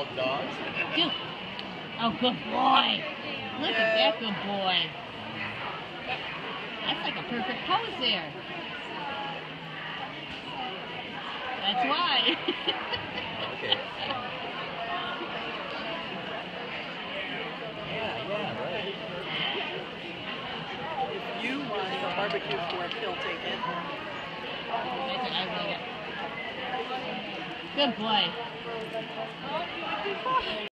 all dogs? Dude. Oh, good boy. Look at that good boy. That's like a perfect pose there. That's why. Okay. Yeah, right. If you want a barbecue fork, he'll take it. I will get it. Good boy.